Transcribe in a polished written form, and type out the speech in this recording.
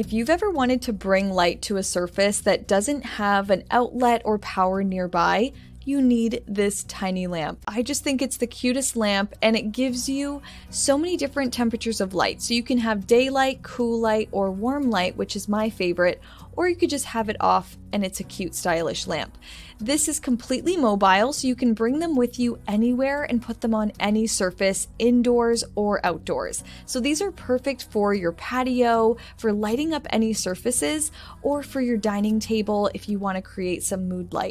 If you've ever wanted to bring light to a surface that doesn't have an outlet or power nearby, you need this tiny lamp. I just think it's the cutest lamp, and it gives you so many different temperatures of light. So you can have daylight, cool light, or warm light, which is my favorite, or you could just have it off and it's a cute, stylish lamp. This is completely mobile, so you can bring them with you anywhere and put them on any surface, indoors or outdoors. So these are perfect for your patio, for lighting up any surfaces, or for your dining table if you want to create some mood light.